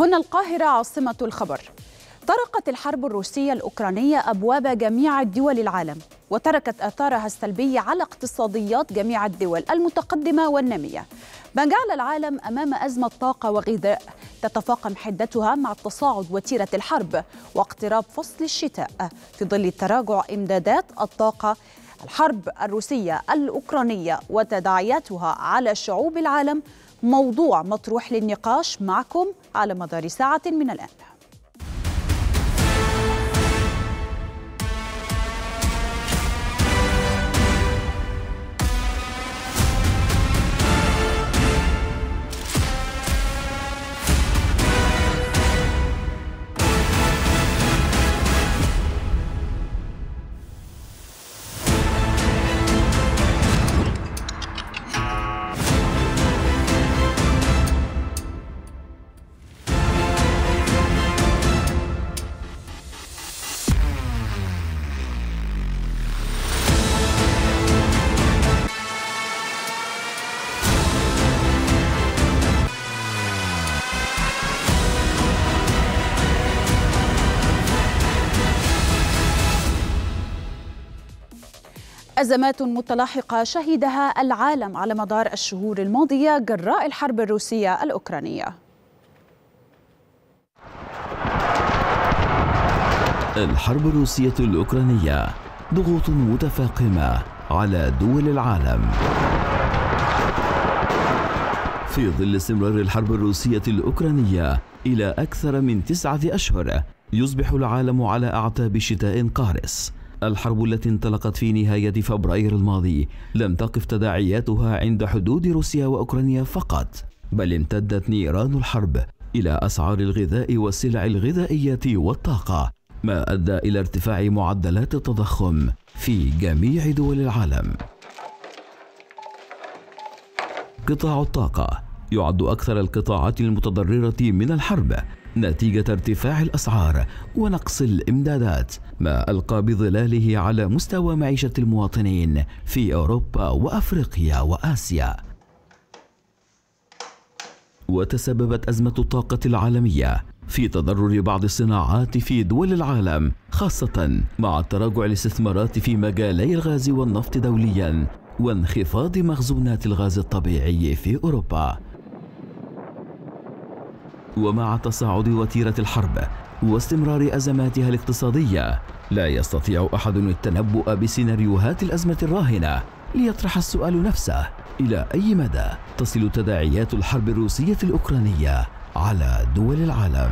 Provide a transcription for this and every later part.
هنا القاهرة عاصمة الخبر. طرقت الحرب الروسية الأوكرانية أبواب جميع الدول العالم، وتركت آثارها السلبية على اقتصاديات جميع الدول المتقدمة والنامية، ما جعل العالم أمام أزمة طاقة وغذاء تتفاقم حدتها مع تصاعد وتيرة الحرب واقتراب فصل الشتاء في ظل تراجع إمدادات الطاقة. الحرب الروسية الأوكرانية وتداعياتها على شعوب العالم موضوع مطروح للنقاش، معكم على مدار ساعة من الآن. أزمات متلاحقة شهدها العالم على مدار الشهور الماضية جراء الحرب الروسية الأوكرانية. الحرب الروسية الأوكرانية ضغوط متفاقمة على دول العالم. في ظل استمرار الحرب الروسية الأوكرانية إلى أكثر من 9 أشهر، يصبح العالم على أعتاب شتاء قارس. الحرب التي انطلقت في نهاية فبراير الماضي لم تقف تداعياتها عند حدود روسيا وأوكرانيا فقط، بل امتدت نيران الحرب إلى أسعار الغذاء والسلع الغذائية والطاقة، ما أدى إلى ارتفاع معدلات التضخم في جميع دول العالم. قطاع الطاقة يعد أكثر القطاعات المتضررة من الحرب نتيجة ارتفاع الأسعار ونقص الإمدادات، ما ألقى بظلاله على مستوى معيشة المواطنين في أوروبا وأفريقيا وآسيا. وتسببت أزمة الطاقة العالمية في تضرر بعض الصناعات في دول العالم، خاصة مع تراجع الاستثمارات في مجالي الغاز والنفط دوليا وانخفاض مخزونات الغاز الطبيعي في أوروبا. ومع تصاعد وتيرة الحرب واستمرار أزماتها الاقتصادية، لا يستطيع أحد التنبؤ بسيناريوهات الأزمة الراهنة، ليطرح السؤال نفسه: إلى أي مدى تصل تداعيات الحرب الروسية الأوكرانية على دول العالم؟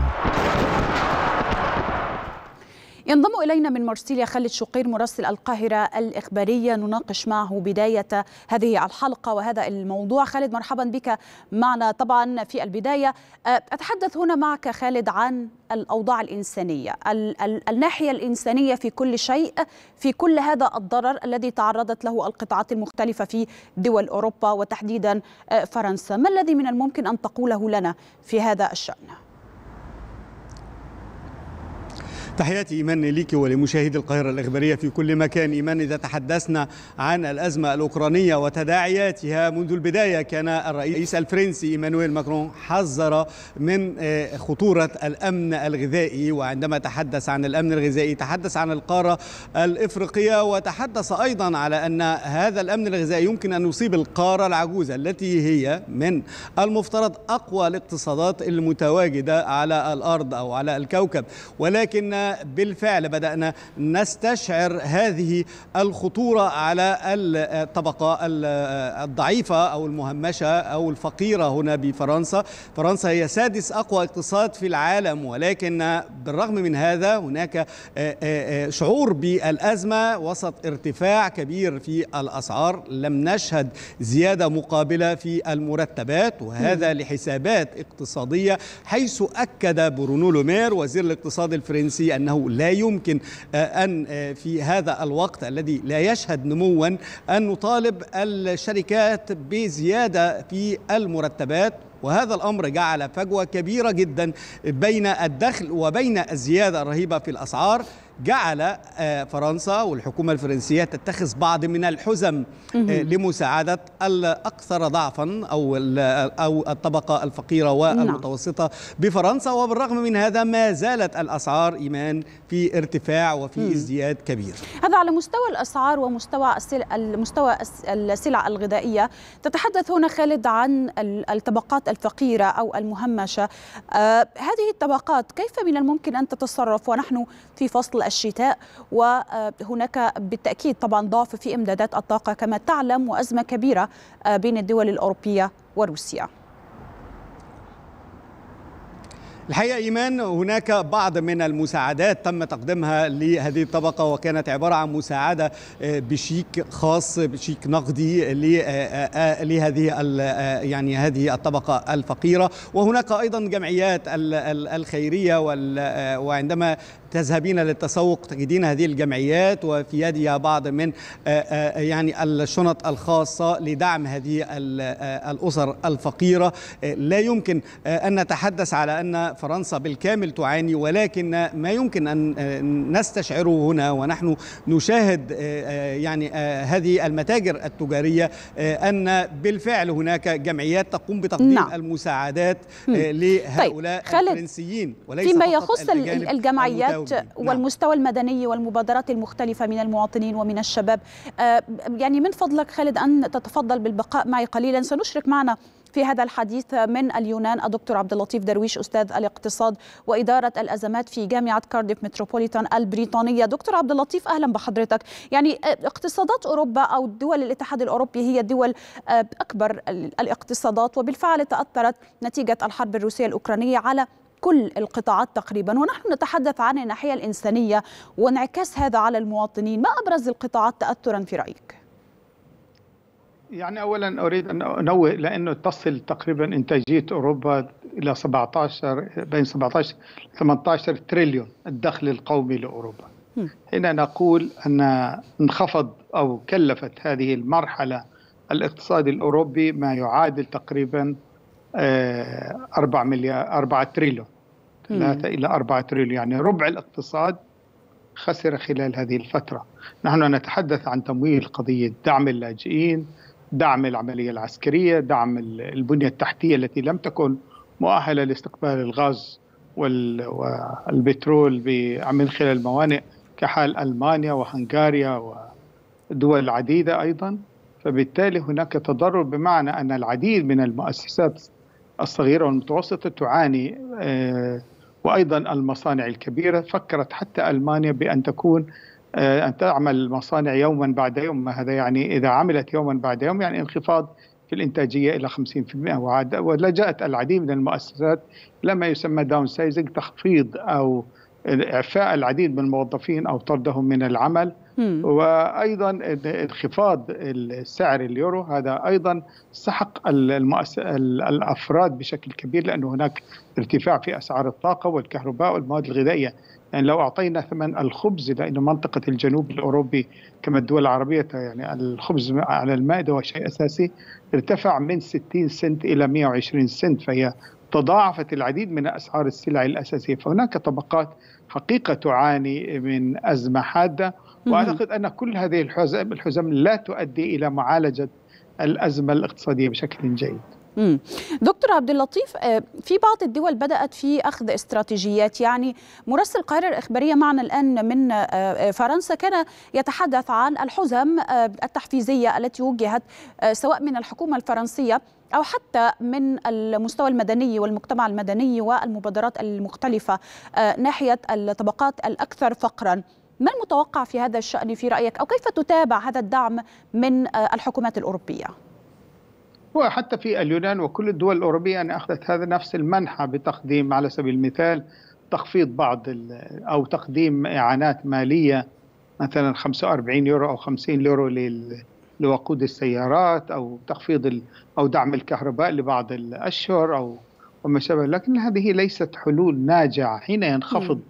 ينضم إلينا من مرسيليا خالد شقير مراسل القاهرة الإخبارية، نناقش معه بداية هذه الحلقة وهذا الموضوع. خالد، مرحبا بك معنا. طبعا في البداية أتحدث هنا معك خالد عن الأوضاع الإنسانية، الناحية الإنسانية في كل شيء، في كل هذا الضرر الذي تعرضت له القطاعات المختلفة في دول أوروبا وتحديدا فرنسا. ما الذي من الممكن أن تقوله لنا في هذا الشأن؟ تحياتي إيمان ليكي ولمشاهدي القاهرة الإخبارية في كل مكان. إيمان، إذا تحدثنا عن الأزمة الأوكرانية وتداعياتها منذ البداية، كان الرئيس الفرنسي إيمانويل ماكرون حذر من خطورة الأمن الغذائي، وعندما تحدث عن الأمن الغذائي تحدث عن القارة الإفريقية، وتحدث أيضا على أن هذا الأمن الغذائي يمكن أن يصيب القارة العجوزة التي هي من المفترض أقوى الاقتصادات المتواجدة على الأرض أو على الكوكب، ولكن بالفعل بدأنا نستشعر هذه الخطورة على الطبقة الضعيفة أو المهمشة أو الفقيرة هنا بفرنسا. فرنسا هي 6 أقوى اقتصاد في العالم، ولكن بالرغم من هذا هناك شعور بالأزمة وسط ارتفاع كبير في الأسعار. لم نشهد زيادة مقابلة في المرتبات، وهذا لحسابات اقتصادية، حيث أكد برونو لومير وزير الاقتصاد الفرنسي أنه لا يمكن أن في هذا الوقت الذي لا يشهد نموا أن نطالب الشركات بزيادة في المرتبات، وهذا الأمر جعل فجوة كبيرة جدا بين الدخل وبين الزيادة الرهيبة في الأسعار. جعل فرنسا والحكومة الفرنسية تتخذ بعض من الحزم لمساعدة الأكثر ضعفا أو الطبقة الفقيرة والمتوسطة بفرنسا، وبالرغم من هذا ما زالت الأسعار إيمان في ارتفاع وفي ازدياد كبير. هذا على مستوى الأسعار ومستوى السلع الغذائية. تتحدث هنا خالد عن الطبقات الفقيرة أو المهمشة، هذه الطبقات كيف من الممكن أن تتصرف ونحن في فصل الشتاء وهناك بالتأكيد طبعا ضعف في إمدادات الطاقة كما تعلم وأزمة كبيرة بين الدول الأوروبية وروسيا؟ الحقيقة إيمان هناك بعض من المساعدات تم تقديمها لهذه الطبقة، وكانت عبارة عن مساعدة بشيك خاص، بشيك نقدي لهذه يعني هذه الطبقة الفقيرة. وهناك أيضا جمعيات الخيرية، وعندما تذهبين للتسوق تجدين هذه الجمعيات وفي يدها بعض من يعني الشنط الخاصة لدعم هذه الأسر الفقيرة. لا يمكن أن نتحدث على أن فرنسا بالكامل تعاني، ولكن ما يمكن أن نستشعره هنا ونحن نشاهد يعني هذه المتاجر التجارية أن بالفعل هناك جمعيات تقوم بتقديم المساعدات لهؤلاء الفرنسيين. وليس فيما يخص الجمعيات والمستوى المدني والمبادرات المختلفة من المواطنين ومن الشباب، يعني من فضلك خالد أن تتفضل بالبقاء معي قليلا. سنشرك معنا في هذا الحديث من اليونان الدكتور عبد اللطيف درويش، أستاذ الاقتصاد وإدارة الأزمات في جامعة كارديف متروبوليتان البريطانية. دكتور عبد اللطيف أهلا بحضرتك. يعني اقتصادات أوروبا أو دول الاتحاد الأوروبي هي دول أكبر الاقتصادات، وبالفعل تأثرت نتيجة الحرب الروسية الأوكرانية على كل القطاعات تقريبا، ونحن نتحدث عن الناحية الإنسانية وانعكاس هذا على المواطنين. ما أبرز القطاعات تأثرا في رأيك؟ يعني أولا أريد أن أنوه لأنه تصل تقريبا إنتاجية أوروبا إلى 17 إلى 18 تريليون الدخل القومي لأوروبا. هنا نقول أن انخفض أو كلفت هذه المرحلة الاقتصاد الأوروبي ما يعادل تقريبا 4 تريليون، 3 إلى 4 تريليون، يعني ربع الاقتصاد خسر خلال هذه الفترة. نحن نتحدث عن تمويل قضية دعم اللاجئين، دعم العملية العسكرية، دعم البنية التحتية التي لم تكن مؤهلة لاستقبال الغاز والبترول من خلال موانئ كحال ألمانيا وهنغاريا ودول عديدة أيضا. فبالتالي هناك تضرر، بمعنى أن العديد من المؤسسات الصغيرة والمتوسطة تعاني، وأيضا المصانع الكبيرة. فكرت حتى ألمانيا بأن تكون أن تعمل مصانع يوما بعد يوم. هذا يعني إذا عملت يوما بعد يوم يعني انخفاض في الإنتاجية إلى 50%، ولجأت العديد من المؤسسات لما يسمى داون سايزنج، تخفيض أو إعفاء العديد من الموظفين أو طردهم من العمل. وأيضا انخفاض سعر اليورو هذا أيضا سحق الأفراد بشكل كبير، لأنه هناك ارتفاع في أسعار الطاقة والكهرباء والمواد الغذائية. يعني لو أعطينا ثمن الخبز، لأن منطقة الجنوب الأوروبي كما الدول العربية يعني الخبز على المائدة وشيء أساسي، ارتفع من 60 سنت إلى 120 سنت، فهي تضاعفت العديد من أسعار السلع الأساسية. فهناك طبقات حقيقة تعاني من أزمة حادة، وأعتقد أن كل هذه الحزم لا تؤدي إلى معالجة الأزمة الاقتصادية بشكل جيد. دكتور عبد اللطيف، في بعض الدول بدأت في أخذ استراتيجيات. يعني مراسل القاهرة الإخبارية معنا الآن من فرنسا كان يتحدث عن الحزم التحفيزية التي وجهت سواء من الحكومة الفرنسية أو حتى من المستوى المدني والمجتمع المدني والمبادرات المختلفة ناحية الطبقات الأكثر فقراً. ما المتوقع في هذا الشأن في رأيك، أو كيف تتابع هذا الدعم من الحكومات الأوروبية؟ وحتى في اليونان وكل الدول الأوروبية أن أخذت هذا نفس المنحة بتقديم على سبيل المثال تخفيض بعض أو تقديم إعانات مالية، مثلا 45 يورو أو 50 يورو لوقود السيارات، أو تخفيض أو دعم الكهرباء لبعض الأشهر أو وما شابه. لكن هذه ليست حلول ناجعة حين ينخفض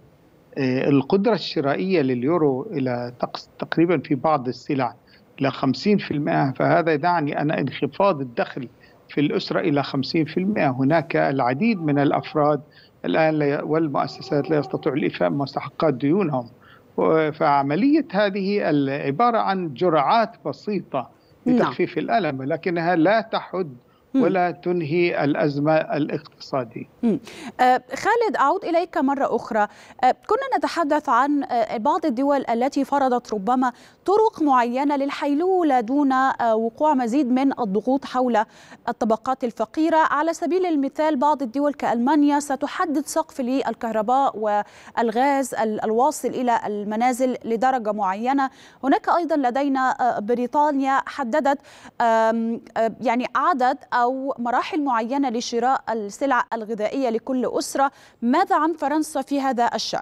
القدرة الشرائية لليورو إلى تقريبا في بعض السلع إلى 50%، فهذا يعني أن انخفاض الدخل في الأسرة إلى 50%. هناك العديد من الأفراد الآن والمؤسسات لا يستطيعوا الإيفاء مستحقات ديونهم، فعملية هذه عبارة عن جرعات بسيطة لتخفيف الألم، لكنها لا تحد ولا تنهي الأزمة الاقتصادية. خالد، أعود إليك مرة أخرى. كنا نتحدث عن بعض الدول التي فرضت ربما طرق معينة للحيلولة دون وقوع مزيد من الضغوط حول الطبقات الفقيرة. على سبيل المثال بعض الدول كألمانيا ستحدد سقف للكهرباء والغاز الواصل إلى المنازل لدرجة معينة. هناك أيضا لدينا بريطانيا حددت يعني عدد أو مراحل معينة لشراء السلع الغذائية لكل أسرة. ماذا عن فرنسا في هذا الشأن؟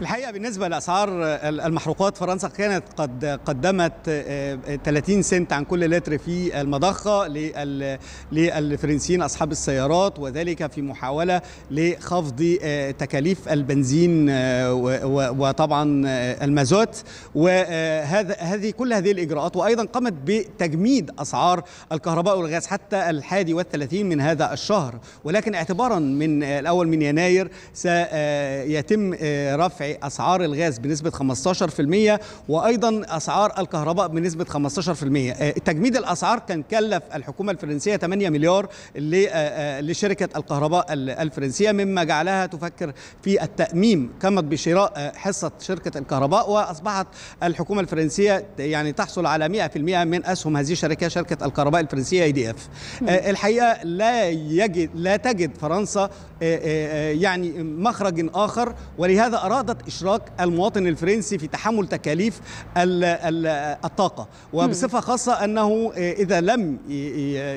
الحقيقة بالنسبة لأسعار المحروقات، فرنسا كانت قد قدمت 30 سنت عن كل لتر في المضخة للفرنسيين أصحاب السيارات، وذلك في محاولة لخفض تكاليف البنزين وطبعا المازوت، وهذه كل هذه الإجراءات. وأيضا قامت بتجميد أسعار الكهرباء والغاز حتى 31 من هذا الشهر، ولكن اعتبارا من 1 يناير سيتم رفع أسعار الغاز بنسبة 15% وأيضا أسعار الكهرباء بنسبة 15%. تجميد الأسعار كان كلف الحكومة الفرنسية 8 مليار لشركة الكهرباء الفرنسية، مما جعلها تفكر في التأميم. قامت بشراء حصة شركة الكهرباء، وأصبحت الحكومة الفرنسية يعني تحصل على 100% من أسهم هذه الشركة، شركة الكهرباء الفرنسية EDF. الحقيقة لا تجد فرنسا يعني مخرج آخر، ولهذا أرادت إشراك المواطن الفرنسي في تحمل تكاليف الطاقة، وبصفة خاصة أنه إذا لم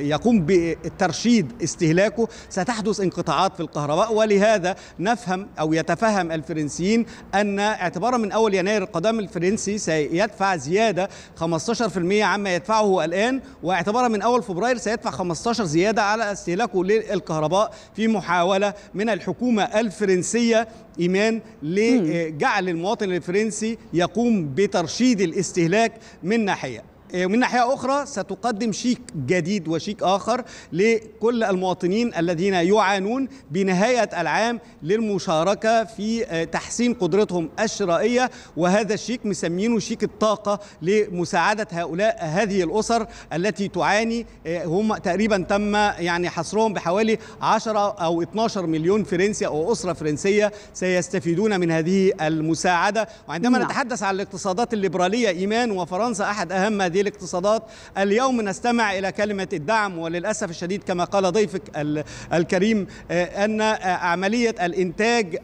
يقوم بترشيد استهلاكه ستحدث انقطاعات في الكهرباء. ولهذا نفهم أو يتفهم الفرنسيين أن اعتبارا من 1 يناير القادم الفرنسي سيدفع زيادة 15% عما يدفعه الآن، واعتبارا من 1 فبراير سيدفع 15 زيادة على استهلاكه للكهرباء، في محاولة من الحكومة الفرنسية إيمان لجعل المواطن الفرنسي يقوم بترشيد الاستهلاك من ناحية. من ناحية أخرى ستقدم شيك جديد وشيك آخر لكل المواطنين الذين يعانون بنهاية العام للمشاركة في تحسين قدرتهم الشرائية، وهذا الشيك مسمينه شيك الطاقة لمساعدة هؤلاء هذه الأسر التي تعاني. هم تقريبا تم يعني حصرهم بحوالي 10 أو 12 مليون فرنسي أو أسرة فرنسية سيستفيدون من هذه المساعدة. وعندما نتحدث عن الاقتصادات الليبرالية إيمان، وفرنسا أحد أهم هذه الاقتصادات، اليوم نستمع إلى كلمة الدعم، وللأسف الشديد كما قال ضيفك الكريم أن عملية الإنتاج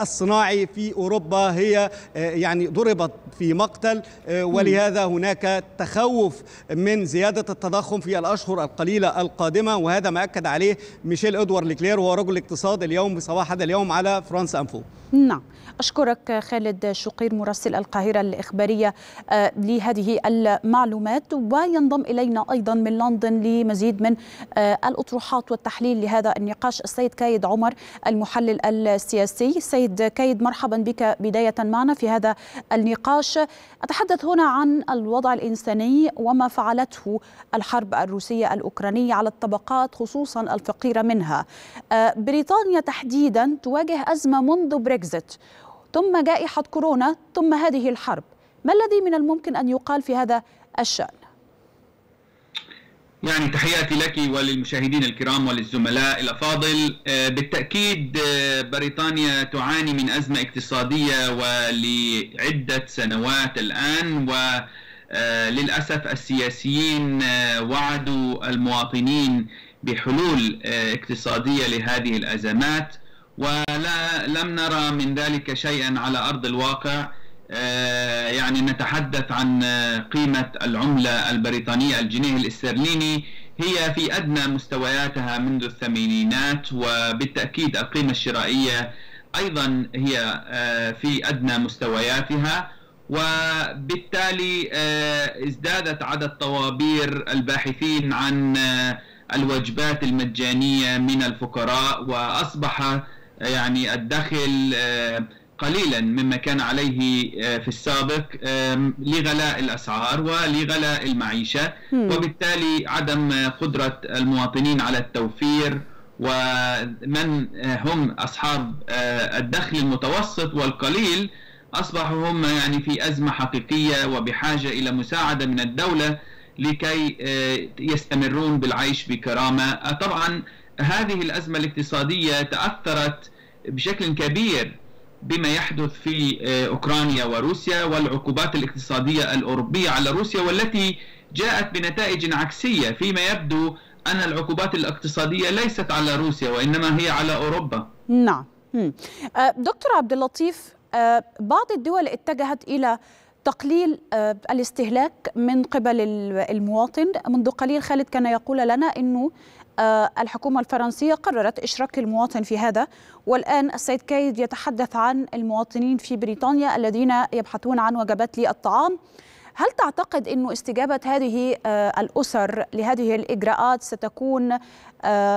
الصناعي في أوروبا هي يعني ضربت في مقتل، ولهذا هناك تخوف من زيادة التضخم في الأشهر القليلة القادمة، وهذا ما أكد عليه ميشيل إدوار لكليير وهو رجل الاقتصاد اليوم بصباح هذا اليوم على فرانس أنفو. نعم، أشكرك خالد شقير مراسل القاهرة الإخبارية لهذه المعلومات. وينضم إلينا أيضا من لندن لمزيد من الأطروحات والتحليل لهذا النقاش السيد كايد عمر المحلل السياسي. سيد كايد، مرحبا بك بداية معنا في هذا النقاش. أتحدث هنا عن الوضع الإنساني وما فعلته الحرب الروسية الأوكرانية على الطبقات خصوصا الفقيرة منها. بريطانيا تحديدا تواجه أزمة منذ بريكزيت، ثم جائحة كورونا، ثم هذه الحرب. ما الذي من الممكن أن يقال في هذا الشأن؟ يعني تحياتي لك وللمشاهدين الكرام وللزملاء الأفاضل. بالتأكيد بريطانيا تعاني من أزمة اقتصادية ولعدة سنوات الآن، وللأسف السياسيين وعدوا المواطنين بحلول اقتصادية لهذه الأزمات، ولم نرى من ذلك شيئا على أرض الواقع. يعني نتحدث عن قيمة العملة البريطانية الجنيه الاسترليني، هي في أدنى مستوياتها منذ الثمانينات، وبالتأكيد القيمة الشرائية أيضا هي في أدنى مستوياتها، وبالتالي ازدادت عدد طوابير الباحثين عن الوجبات المجانية من الفقراء، وأصبح يعني الدخل قليلا مما كان عليه في السابق لغلاء الأسعار ولغلاء المعيشة، وبالتالي عدم قدرة المواطنين على التوفير ومن هم أصحاب الدخل المتوسط والقليل أصبحوا هم يعني في أزمة حقيقية وبحاجة إلى مساعدة من الدولة لكي يستمرون بالعيش بكرامة. طبعا هذه الأزمة الاقتصادية تأثرت بشكل كبير بما يحدث في أوكرانيا وروسيا والعقوبات الاقتصادية الأوروبية على روسيا، والتي جاءت بنتائج عكسية، فيما يبدو أن العقوبات الاقتصادية ليست على روسيا وإنما هي على أوروبا. نعم. دكتور عبد اللطيف، بعض الدول اتجهت إلى تقليل الاستهلاك من قبل المواطن. منذ قليل خالد كان يقول لنا أنه الحكومة الفرنسية قررت إشراك المواطن في هذا، والآن السيد كايد يتحدث عن المواطنين في بريطانيا الذين يبحثون عن وجبات للطعام. هل تعتقد أنه استجابة هذه الأسر لهذه الإجراءات ستكون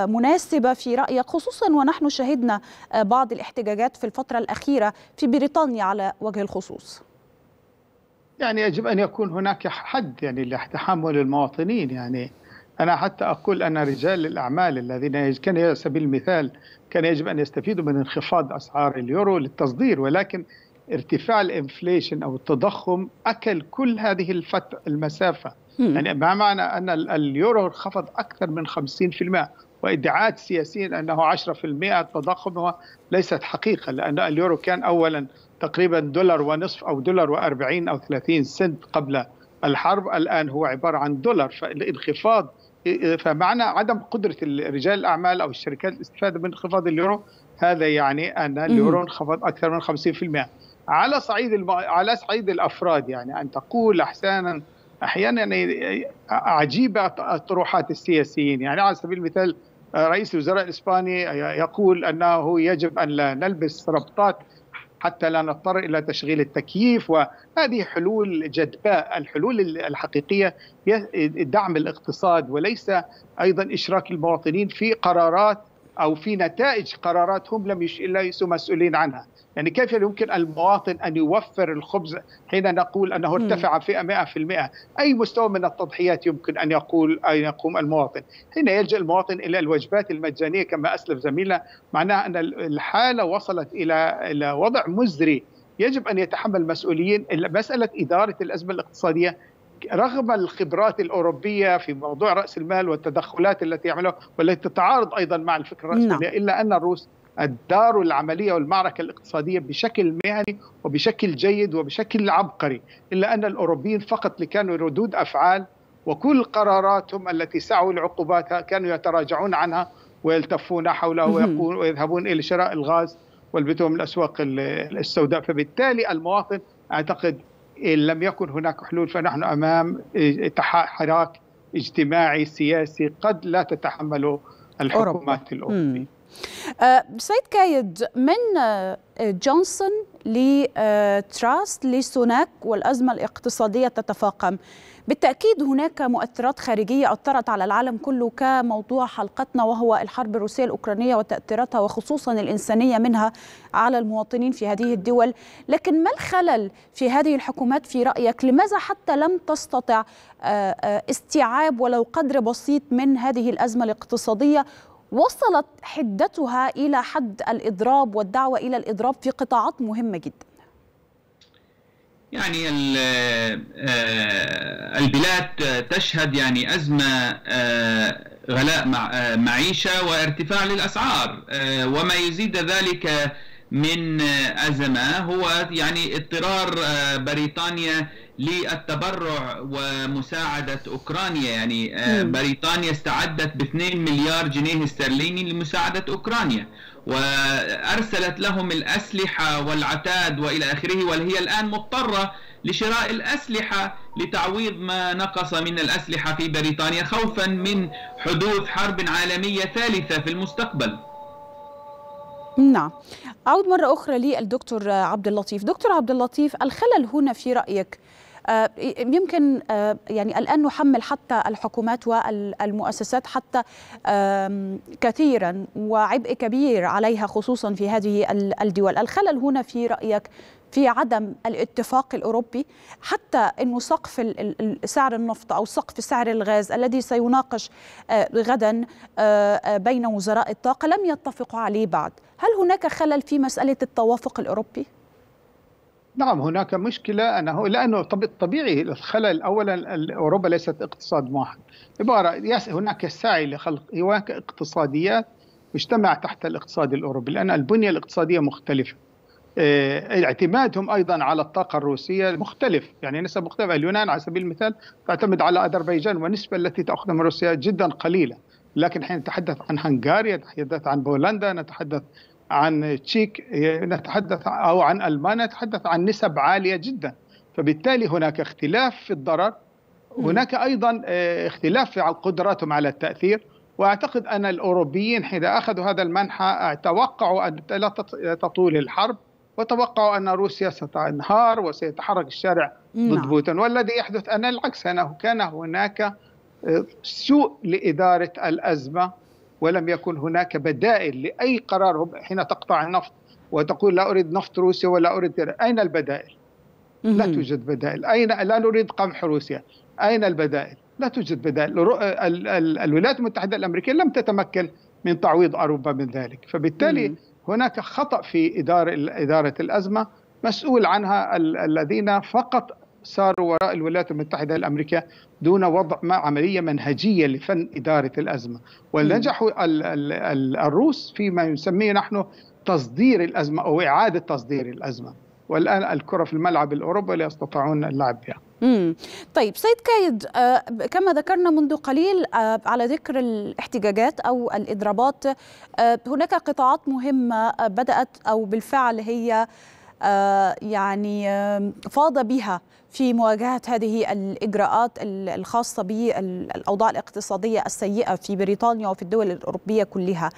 مناسبة في رأيك، خصوصا ونحن شهدنا بعض الاحتجاجات في الفترة الأخيرة في بريطانيا على وجه الخصوص؟ يعني يجب أن يكون هناك حد يعني لتحمل المواطنين. يعني أنا حتى أقول أن رجال الأعمال الذين كان على سبيل المثال كان يجب أن يستفيدوا من انخفاض أسعار اليورو للتصدير، ولكن ارتفاع الانفليشن أو التضخم أكل كل هذه المسافة. يعني ما معنى أن اليورو انخفض أكثر من 50%، وإدعاءات سياسيين أنه 10% التضخم هو ليست حقيقة، لأن اليورو كان أولا تقريبا $1.50 أو $1.40 أو $1.30 قبل الحرب، الآن هو عبارة عن $1. فالانخفاض، فمعنى عدم قدرة رجال الأعمال أو الشركات الاستفادة من انخفاض اليورو، هذا يعني أن اليورو انخفض أكثر من 50%. على صعيد الأفراد، يعني أن تقول أحيانا يعني عجيبة طروحات السياسيين. يعني على سبيل المثال رئيس الوزراء الإسباني يقول أنه يجب أن لا نلبس ربطات حتى لا نضطر إلى تشغيل التكييف، وهذه حلول جدباء. الحلول الحقيقية دعم الاقتصاد، وليس أيضا إشراك المواطنين في قرارات أو في نتائج قرارات هم ليسوا مسؤولين عنها. يعني كيف يمكن المواطن أن يوفر الخبز حين نقول أنه ارتفع فئة 100%؟ أي مستوى من التضحيات يمكن أن يقوم المواطن؟ حين يلجأ المواطن إلى الوجبات المجانية كما أسلف زميلنا، معناها أن الحالة وصلت إلى وضع مزري يجب أن يتحمل المسؤولين. مسألة إدارة الأزمة الاقتصادية رغم الخبرات الأوروبية في موضوع رأس المال والتدخلات التي يعملها والتي تتعارض أيضا مع الفكرة الرأسمالية، إلا أن الروس أداروا العملية والمعركة الاقتصادية بشكل مهني وبشكل جيد وبشكل عبقري، إلا أن الأوروبيين فقط اللي كانوا ردود أفعال، وكل قراراتهم التي سعوا العقوبات كانوا يتراجعون عنها ويلتفون حولها ويذهبون إلى شراء الغاز والبتوم من الأسواق السوداء. فبالتالي المواطن، أعتقد إن لم يكن هناك حلول فنحن أمام حراك اجتماعي سياسي قد لا تتحمله الحكومات الأوروبية. سيد كايد، من جونسون لتراس لسوناك والأزمة الاقتصادية تتفاقم، بالتأكيد هناك مؤثرات خارجية أثرت على العالم كله كموضوع حلقتنا وهو الحرب الروسية الأوكرانية وتأثيراتها وخصوصا الإنسانية منها على المواطنين في هذه الدول، لكن ما الخلل في هذه الحكومات في رأيك؟ لماذا حتى لم تستطع استيعاب ولو قدر بسيط من هذه الأزمة الاقتصادية؟ وصلت حدتها إلى حد الإضراب والدعوة إلى الإضراب في قطاعات مهمة جدا. يعني البلاد تشهد يعني أزمة غلاء معيشة وارتفاع للأسعار، وما يزيد ذلك من أزمة هو يعني اضطرار بريطانيا للتبرع ومساعدة أوكرانيا. يعني بريطانيا استعدت ب2 مليار جنيه استرليني لمساعدة أوكرانيا وأرسلت لهم الأسلحة والعتاد وإلى آخره، وهي الآن مضطرة لشراء الأسلحة لتعويض ما نقص من الأسلحة في بريطانيا خوفا من حدوث حرب عالمية ثالثة في المستقبل. نعم. أعود مرة أخرى للدكتور عبد اللطيف. دكتور عبد اللطيف، الخلل هنا في رأيك يمكن يعني الآن نحمل حتى الحكومات والمؤسسات حتى كثيرا وعبء كبير عليها خصوصا في هذه الدول. الخلل هنا في رأيك في عدم الاتفاق الأوروبي، حتى أنه سقف سعر النفط أو سقف سعر الغاز الذي سيناقش غدا بين وزراء الطاقة لم يتفقوا عليه بعد. هل هناك خلل في مسألة التوافق الأوروبي؟ نعم هناك مشكلة، لأنه طبيعي الخلل. أولا أوروبا ليست اقتصاد واحد، هناك سعي لخلق هناك اقتصاديات مجتمع تحت الاقتصاد الأوروبي، لأن البنية الاقتصادية مختلفة، اعتمادهم أيضا على الطاقة الروسية مختلف، يعني نسب مختلفة. اليونان على سبيل المثال تعتمد على أذربيجان والنسبة التي تأخذها من روسيا جدا قليلة، لكن حين نتحدث عن هنغاريا، نتحدث عن بولندا، نتحدث عن تشيك، نتحدث أو عن ألمانيا، نتحدث عن نسب عالية جدا. فبالتالي هناك اختلاف في الضرر، هناك أيضا اختلاف في قدراتهم على التأثير. وأعتقد أن الأوروبيين حين أخذوا هذا المنحى توقعوا أن لا تطول الحرب، وتوقعوا أن روسيا ستنهار وسيتحرك الشارع ضد بوتين، والذي يحدث أن العكس. كان هناك سوء لإدارة الأزمة، ولم يكن هناك بدائل لأي قرار. حين تقطع النفط وتقول لا أريد نفط روسيا ولا أريد، أين البدائل؟ لا توجد بدائل. أين؟ لا نريد قمح روسيا. أين البدائل؟ لا توجد بدائل. الولايات المتحدة الأمريكية لم تتمكن من تعويض أوروبا من ذلك. فبالتالي هناك خطأ في إدارة الأزمة مسؤول عنها الذين فقط ساروا وراء الولايات المتحدة الأمريكية دون وضع عملية منهجية لفن إدارة الأزمة. ونجحوا الروس فيما يسميه نحن تصدير الأزمة أو إعادة تصدير الأزمة، والآن الكرة في الملعب الأوروبي لا يستطيعون اللعب بها. طيب سيد كايد، كما ذكرنا منذ قليل على ذكر الاحتجاجات أو الإضرابات، هناك قطاعات مهمة بدأت أو بالفعل هي يعني فاض بها في مواجهة هذه الإجراءات الخاصة بالأوضاع الاقتصادية السيئة في بريطانيا وفي الدول الأوروبية كلها.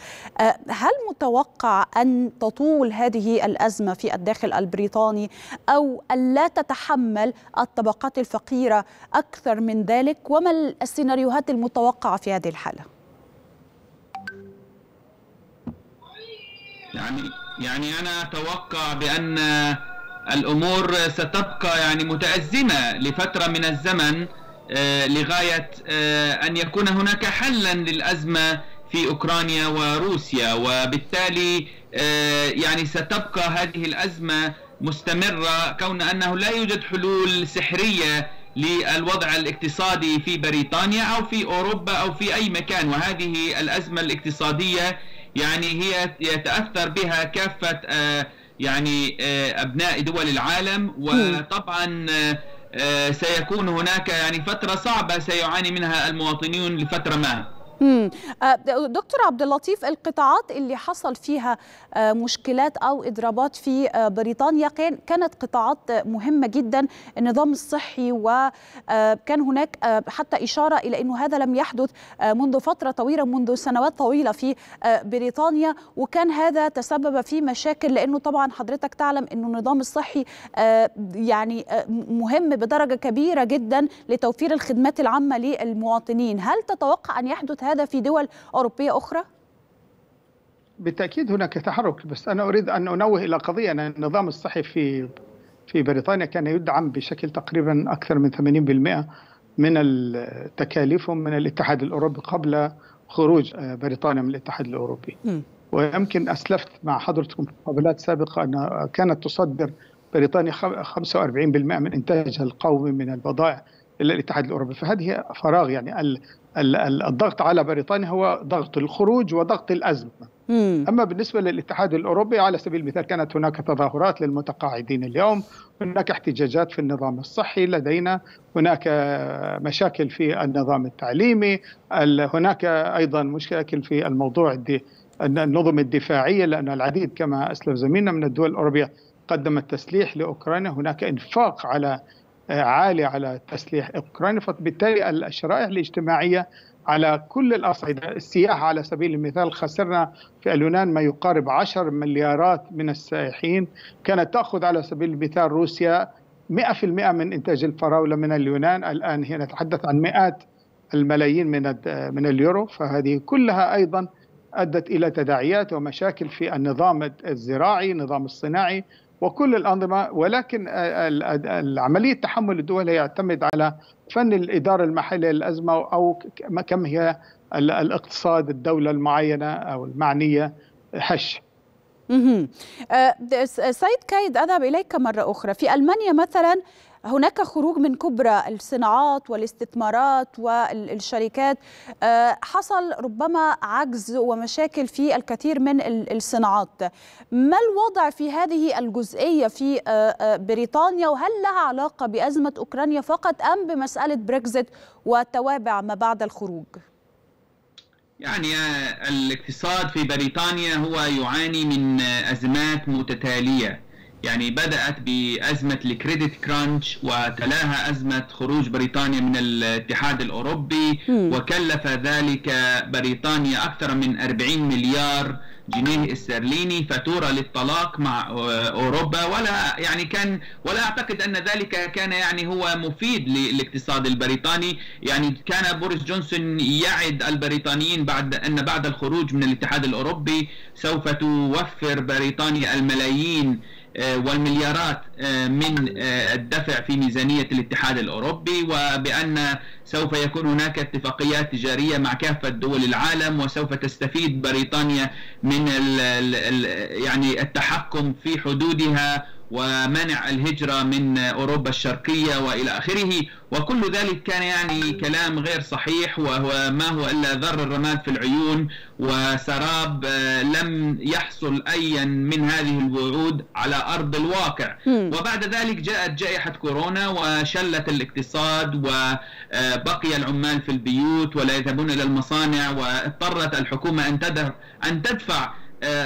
هل متوقع أن تطول هذه الأزمة في الداخل البريطاني أو ألا تتحمل الطبقات الفقيرة أكثر من ذلك؟ وما السيناريوهات المتوقعة في هذه الحالة؟ يعني أنا أتوقع بأن الأمور ستبقى متأزمة لفترة من الزمن، لغاية أن يكون هناك حلا للأزمة في أوكرانيا وروسيا، وبالتالي ستبقى هذه الأزمة مستمرة، كون أنه لا يوجد حلول سحرية للوضع الاقتصادي في بريطانيا أو في أوروبا أو في أي مكان. وهذه الأزمة الاقتصادية هي يتأثر بها كافة أبناء دول العالم، وطبعا سيكون هناك فترة صعبة سيعاني منها المواطنون لفترة ما. دكتور عبد اللطيف، القطاعات اللي حصل فيها مشكلات أو إضرابات في بريطانيا كانت قطاعات مهمة جدا، النظام الصحي، وكان هناك حتى إشارة إلى أنه هذا لم يحدث منذ فترة طويلة، منذ سنوات طويلة في بريطانيا، وكان هذا تسبب في مشاكل، لأنه طبعا حضرتك تعلم أنه النظام الصحي مهم بدرجة كبيرة جدا لتوفير الخدمات العامة للمواطنين. هل تتوقع أن يحدث هذا في دول أوروبية أخرى؟ بالتأكيد هناك تحرك، بس أنا أريد أن أنوه إلى قضية أن النظام الصحي في بريطانيا كان يدعم بشكل تقريبا أكثر من 80% من تكاليفهم من الاتحاد الأوروبي قبل خروج بريطانيا من الاتحاد الأوروبي. ويمكن أسلفت مع حضرتكم في مقابلات سابقة أن كانت تصدر بريطانيا 45% من إنتاجها القومي من البضائع إلى الاتحاد الأوروبي، فهذه فراغ. الضغط على بريطانيا هو ضغط الخروج وضغط الأزمة. أما بالنسبة للاتحاد الأوروبي على سبيل المثال كانت هناك تظاهرات للمتقاعدين اليوم، هناك احتجاجات في النظام الصحي لدينا، هناك مشاكل في النظام التعليمي، هناك أيضا مشاكل في الموضوع النظم الدفاعية، لأن العديد كما أسلف زميلنا من الدول الأوروبية قدمت تسليح لأوكرانيا، هناك إنفاق عالي على تسليح أوكرانيا، فبالتالي الشرائح الاجتماعية على كل الأصعدة. السياحة على سبيل المثال خسرنا في اليونان ما يقارب 10 مليارات من السائحين، كانت تأخذ على سبيل المثال روسيا 100% من إنتاج الفراولة من اليونان. الآن هنا نتحدث عن مئات الملايين من اليورو، فهذه كلها أيضا أدت إلى تداعيات ومشاكل في النظام الزراعي، النظام الصناعي وكل الأنظمة. ولكن عملية تحمل الدول يعتمد على فن الإدارة المحلية للأزمة، أو كم هي الاقتصاد الدولة المعينة أو المعنية هش. سيد كايد، أذهب إليك مرة أخرى. في ألمانيا مثلا هناك خروج من كبرى الصناعات والاستثمارات والشركات، حصل ربما عجز ومشاكل في الكثير من الصناعات. ما الوضع في هذه الجزئية في بريطانيا، وهل لها علاقة بأزمة أوكرانيا فقط أم بمسألة بريكزيت وتوابع ما بعد الخروج؟ يعني الاقتصاد في بريطانيا هو يعاني من أزمات متتالية، يعني بدأت بأزمة الكريدت كرانش وتلاها أزمة خروج بريطانيا من الاتحاد الأوروبي، وكلف ذلك بريطانيا أكثر من 40 مليار جنيه استرليني فاتورة للطلاق مع أوروبا. ولا يعني كان، ولا أعتقد أن ذلك كان يعني هو مفيد للاقتصاد البريطاني. يعني كان بوريس جونسون يعد البريطانيين بعد الخروج من الاتحاد الأوروبي سوف توفر بريطانيا الملايين والمليارات من الدفع في ميزانية الاتحاد الأوروبي، وبأن سوف يكون هناك اتفاقيات تجارية مع كافة دول العالم، وسوف تستفيد بريطانيا من يعني التحكم في حدودها ومنع الهجرة من أوروبا الشرقية وإلى آخره. وكل ذلك كان يعني كلام غير صحيح، وهو ما هو إلا ذر الرماد في العيون وسراب لم يحصل أيا من هذه الوعود على أرض الواقع. وبعد ذلك جاءت جائحة كورونا وشلت الاقتصاد، وبقي العمال في البيوت ولا يذهبون إلى المصانع، واضطرت الحكومة أن تدفع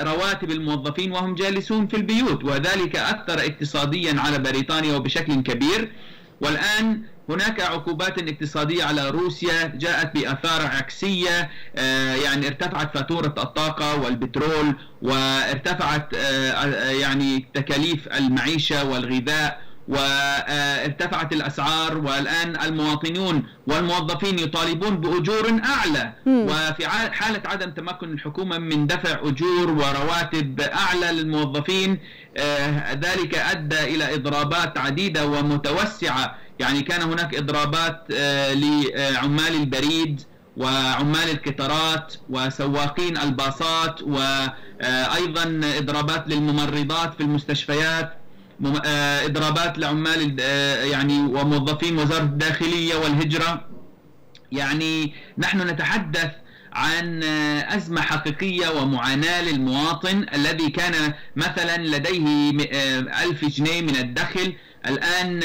رواتب الموظفين وهم جالسون في البيوت، وذلك أثر اقتصاديا على بريطانيا وبشكل كبير. والآن هناك عقوبات اقتصادية على روسيا جاءت بآثار عكسية، يعني ارتفعت فاتورة الطاقة والبترول، وارتفعت يعني تكاليف المعيشة والغذاء، وارتفعت الأسعار. والآن المواطنون والموظفين يطالبون بأجور أعلى، وفي حالة عدم تمكن الحكومة من دفع أجور ورواتب أعلى للموظفين، ذلك أدى إلى إضرابات عديدة ومتوسعة. يعني كان هناك إضرابات لعمال البريد وعمال القطارات وسواقين الباصات، وأيضا إضرابات للممرضات في المستشفيات، إضرابات لعمال يعني وموظفين وزارة الداخلية والهجرة. يعني نحن نتحدث عن أزمة حقيقية ومعاناة للمواطن الذي كان مثلا لديه 1000 جنيه من الدخل، الآن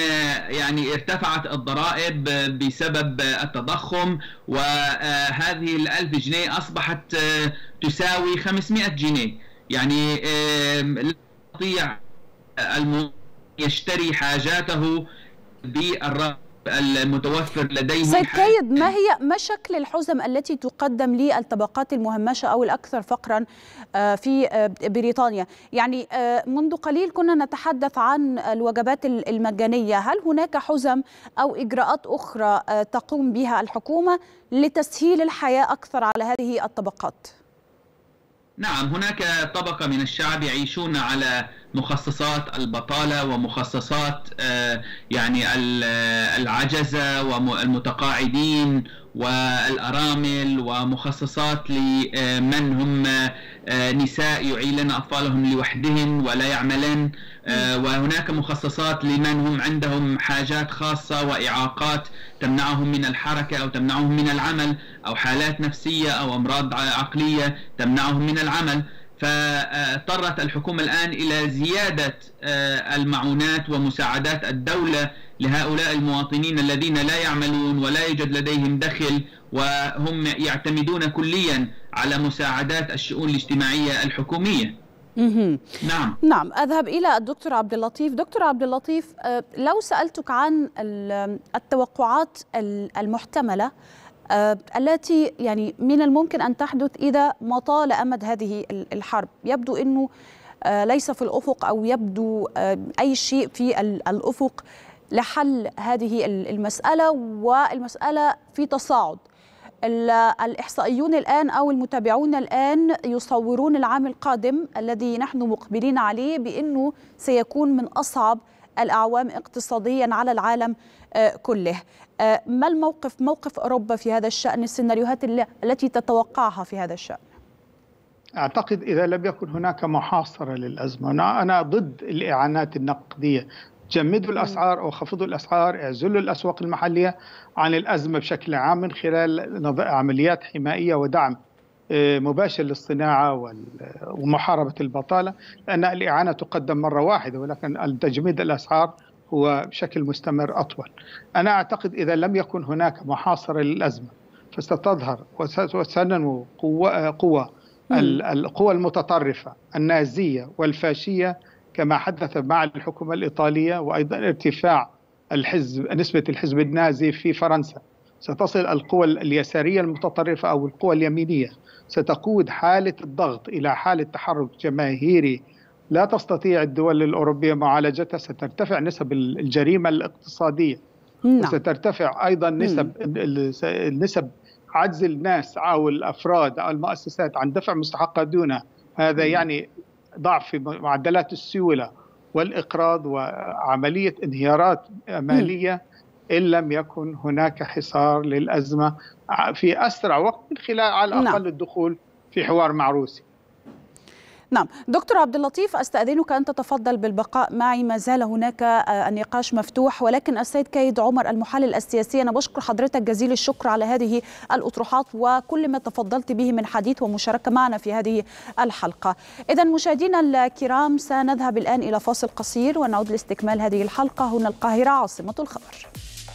يعني ارتفعت الضرائب بسبب التضخم، وهذه 1000 جنيه أصبحت تساوي 500 جنيه. يعني لا يستطيع يشتري حاجاته بالراتب المتوفر لديه. سيد كايد، ما شكل الحزم التي تقدم للطبقات المهمشة أو الأكثر فقرا في بريطانيا؟ يعني منذ قليل كنا نتحدث عن الوجبات المجانية، هل هناك حزم أو إجراءات أخرى تقوم بها الحكومة لتسهيل الحياة أكثر على هذه الطبقات؟ نعم، هناك طبقة من الشعب يعيشون على مخصصات البطالة ومخصصات يعني العجزة والمتقاعدين والأرامل، ومخصصات لمن هم نساء يعيلن أطفالهم لوحدهن ولا يعملن، وهناك مخصصات لمن هم عندهم حاجات خاصة وإعاقات تمنعهم من الحركة أو تمنعهم من العمل، أو حالات نفسية أو أمراض عقلية تمنعهم من العمل. فاضطرت الحكومة الآن إلى زيادة المعونات ومساعدات الدولة لهؤلاء المواطنين الذين لا يعملون ولا يوجد لديهم دخل، وهم يعتمدون كليا على مساعدات الشؤون الاجتماعية الحكومية. نعم. أذهب إلى الدكتور عبد اللطيف. دكتور عبد اللطيف، لو سألتك عن التوقعات المحتملة التي يعني من الممكن أن تحدث إذا ما طال أمد هذه الحرب، يبدو أنه ليس في الأفق أو يبدو أي شيء في الأفق لحل هذه المسألة، والمسألة في تصاعد. الإحصائيون الآن أو المتابعون الآن يصورون العام القادم الذي نحن مقبلين عليه بأنه سيكون من أصعب الأعوام اقتصاديا على العالم كله. ما الموقف، موقف أوروبا في هذا الشأن، السيناريوهات التي تتوقعها في هذا الشأن؟ أعتقد إذا لم يكن هناك محاصرة للأزمة، أنا ضد الإعانات النقدية. جمدوا الأسعار أو خفضوا الأسعار، اعزلوا الأسواق المحلية عن الأزمة بشكل عام من خلال عمليات حماية ودعم مباشر للصناعة ومحاربة البطالة، لأن الإعانة تقدم مرة واحدة، ولكن تجميد الأسعار هو بشكل مستمر أطول. أنا أعتقد إذا لم يكن هناك محاصرة للأزمة فستظهر وسننمو القوى المتطرفة النازية والفاشية كما حدث مع الحكومة الإيطالية، وأيضا ارتفاع نسبة الحزب النازي في فرنسا. ستصل القوى اليسارية المتطرفة أو القوى اليمينية، ستقود حالة الضغط إلى حالة تحرك جماهيري لا تستطيع الدول الأوروبية معالجتها. سترتفع نسب الجريمة الاقتصادية، وسترتفع أيضا نسب عجز الناس أو الأفراد أو المؤسسات عن دفع مستحقات دونها. هذا يعني ضعف في معدلات السيولة والإقراض وعملية انهيارات مالية إن لم يكن هناك حصار للأزمة في أسرع وقت من خلال على الأقل الدخول في حوار مع روسيا. نعم دكتور عبد اللطيف، أستأذنك أن تتفضل بالبقاء معي، ما زال هناك النقاش مفتوح، ولكن السيد كايد عمر المحلل السياسي، أنا بشكر حضرتك جزيل الشكر على هذه الأطروحات وكل ما تفضلت به من حديث ومشاركة معنا في هذه الحلقة. إذا مشاهدينا الكرام، سنذهب الآن إلى فاصل قصير ونعود لاستكمال هذه الحلقة. هنا القاهرة عاصمة الخبر.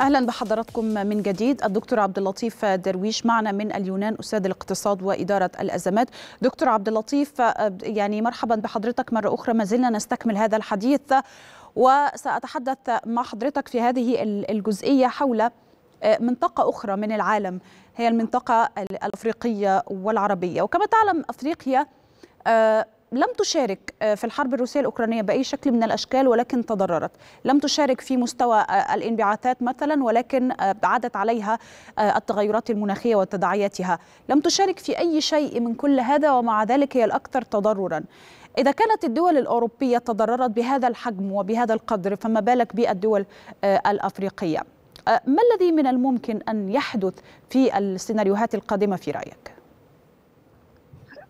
أهلا بحضراتكم من جديد. الدكتور عبد اللطيف درويش معنا من اليونان، أستاذ الاقتصاد وإدارة الأزمات. دكتور عبد اللطيف، يعني مرحبا بحضرتك مرة أخرى، ما زلنا نستكمل هذا الحديث، وسأتحدث مع حضرتك في هذه الجزئية حول منطقة أخرى من العالم، هي المنطقة الأفريقية والعربية. وكما تعلم أفريقيا لم تشارك في الحرب الروسية الأوكرانية بأي شكل من الأشكال، ولكن تضررت. لم تشارك في مستوى الانبعاثات مثلا، ولكن عادت عليها التغيرات المناخية وتداعياتها. لم تشارك في أي شيء من كل هذا، ومع ذلك هي الأكثر تضررا. إذا كانت الدول الأوروبية تضررت بهذا الحجم وبهذا القدر، فما بالك بالدول الأفريقية؟ ما الذي من الممكن أن يحدث في السيناريوهات القادمة في رأيك؟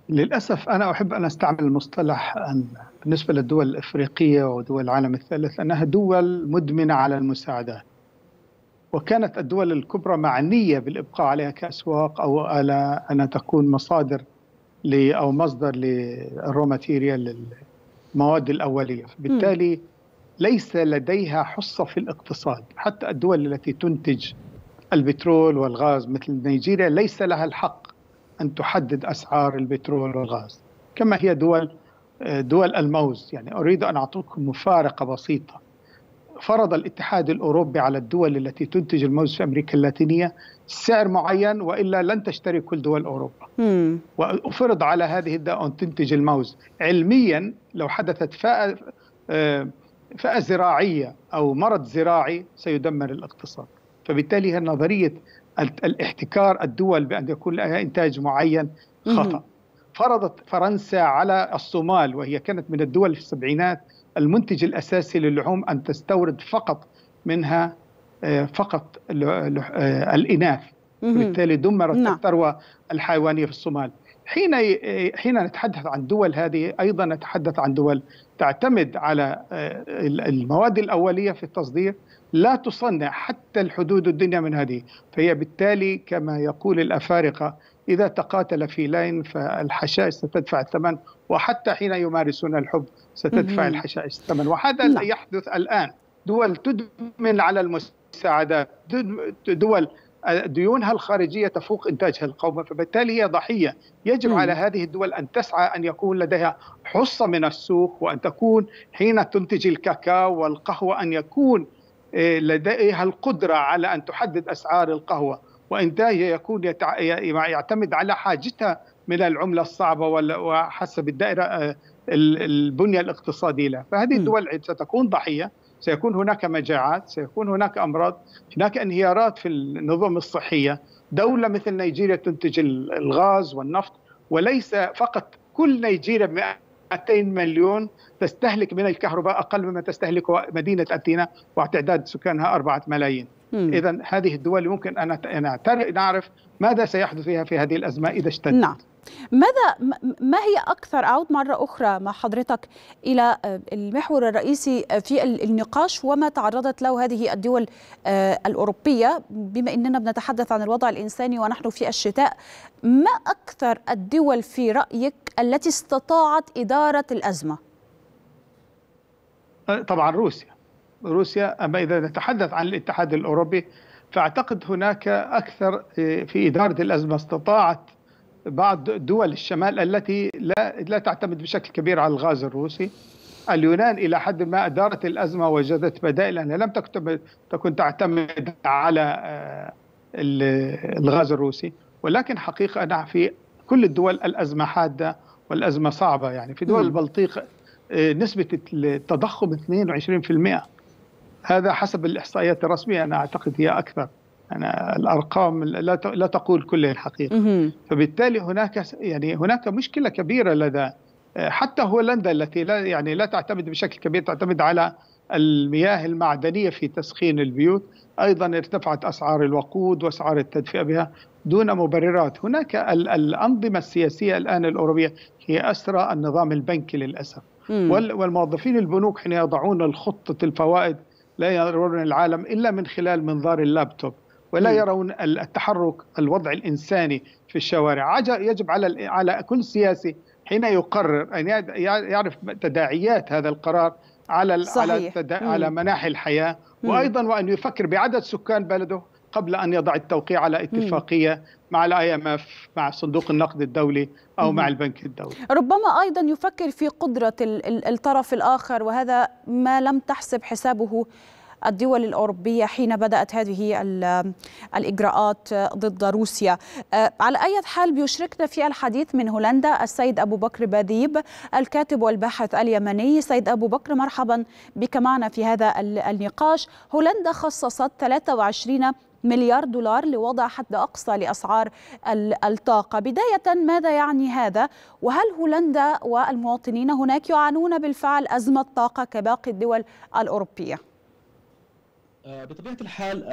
للأسف أنا أحب أن أستعمل مصطلح بالنسبة للدول الإفريقية ودول العالم الثالث أنها دول مدمنة على المساعدات، وكانت الدول الكبرى معنية بالإبقاء عليها كأسواق أو على أن تكون مصدر للرو ماتيريال، للمواد الأولية. بالتالي ليس لديها حصة في الاقتصاد. حتى الدول التي تنتج البترول والغاز مثل نيجيريا ليس لها الحق أن تحدد أسعار البترول والغاز كما هي دول الموز. يعني أريد أن أعطيكم مفارقة بسيطة. فرض الاتحاد الأوروبي على الدول التي تنتج الموز في أمريكا اللاتينية سعر معين، وإلا لن تشتري كل دول أوروبا. وفرض على هذه الدول أن تنتج الموز. علميا لو حدثت فئة زراعية أو مرض زراعي سيدمر الاقتصاد. فبالتالي نظرية الاحتكار الدول بأن يكون لها إنتاج معين خطأ. فرضت فرنسا على الصومال، وهي كانت من الدول في السبعينات المنتج الأساسي للحوم، أن تستورد فقط منها فقط الإناث، وبالتالي دمرت الثروة الحيوانية في الصومال. حين نتحدث عن دول هذه أيضا نتحدث عن دول تعتمد على المواد الأولية في التصدير، لا تصنع حتى الحدود الدنيا من هذه. فهي بالتالي كما يقول الأفارقة إذا تقاتل فيلين فالحشائش ستدفع الثمن، وحتى حين يمارسون الحب ستدفع الحشائش الثمن. وهذا اللي يحدث الآن. دول تدمن على المساعدات، دول ديونها الخارجية تفوق إنتاجها القومي، فبالتالي هي ضحية. يجب على هذه الدول أن تسعى أن يكون لديها حصة من السوق، وأن تكون حين تنتج الكاكاو والقهوة أن يكون لديها القدرة على أن تحدد أسعار القهوة، وإنتاجها يكون يعتمد على حاجتها من العملة الصعبة وحسب الدائرة البنية الاقتصادية لها. فهذه الدول ستكون ضحية، سيكون هناك مجاعات، سيكون هناك أمراض، هناك انهيارات في النظم الصحية. دولة مثل نيجيريا تنتج الغاز والنفط، وليس فقط كل نيجيريا 200 مليون تستهلك من الكهرباء أقل مما تستهلكه مدينة أثينا وتعداد سكانها 4 ملايين. إذا هذه الدول يمكن أن نعرف ماذا سيحدث فيها في هذه الأزمة إذا اشتدت. نعم. ما هي أكثر، أعود مرة أخرى مع حضرتك إلى المحور الرئيسي في النقاش وما تعرضت له هذه الدول الأوروبية، بما أننا بنتحدث عن الوضع الإنساني ونحن في الشتاء، ما أكثر الدول في رأيك التي استطاعت إدارة الأزمة؟ طبعا روسيا. أما إذا نتحدث عن الاتحاد الأوروبي فأعتقد هناك أكثر في إدارة الأزمة. استطاعت بعض دول الشمال التي لا تعتمد بشكل كبير على الغاز الروسي. اليونان إلى حد ما أدارت الأزمة، وجدت بدائل، لأنها لم تكن تعتمد على الغاز الروسي. ولكن حقيقة أنا في كل الدول الأزمة حادة والأزمة صعبة. يعني في دول البلطيق نسبة التضخم 22%، هذا حسب الإحصائيات الرسمية. أنا أعتقد هي أكثر، أنا الأرقام لا تقول كل الحقيقة. فبالتالي هناك مشكلة كبيرة لدى حتى هولندا التي لا تعتمد بشكل كبير، تعتمد على المياه المعدنية في تسخين البيوت. أيضا ارتفعت أسعار الوقود وأسعار التدفئة بها دون مبررات. هناك الأنظمة السياسية الآن الأوروبية هي أسرى النظام البنكي للأسف. والموظفين البنوك حين يضعون الخطة الفوائد لا يرون العالم إلا من خلال منظار اللابتوب، ولا يرون التحرك، الوضع الإنساني في الشوارع. يجب على كل سياسي حين يقرر أن يعرف تداعيات هذا القرار على مناحي الحياة، وأيضا وأن يفكر بعدد سكان بلده قبل أن يضع التوقيع على اتفاقية مع الIMF، مع صندوق النقد الدولي، أو مع البنك الدولي. ربما أيضا يفكر في قدرة الطرف الآخر، وهذا ما لم تحسب حسابه الدول الأوروبية حين بدأت هذه الإجراءات ضد روسيا. على أي حال بيشركنا في الحديث من هولندا السيد أبو بكر باديب، الكاتب والباحث اليمني. سيد أبو بكر، مرحبا بك معنا في هذا النقاش. هولندا خصصت 23 مليار دولار لوضع حد أقصى لأسعار الطاقة. بداية ماذا يعني هذا؟ وهل هولندا والمواطنين هناك يعانون بالفعل أزمة طاقة كباقي الدول الأوروبية؟ بطبيعة الحال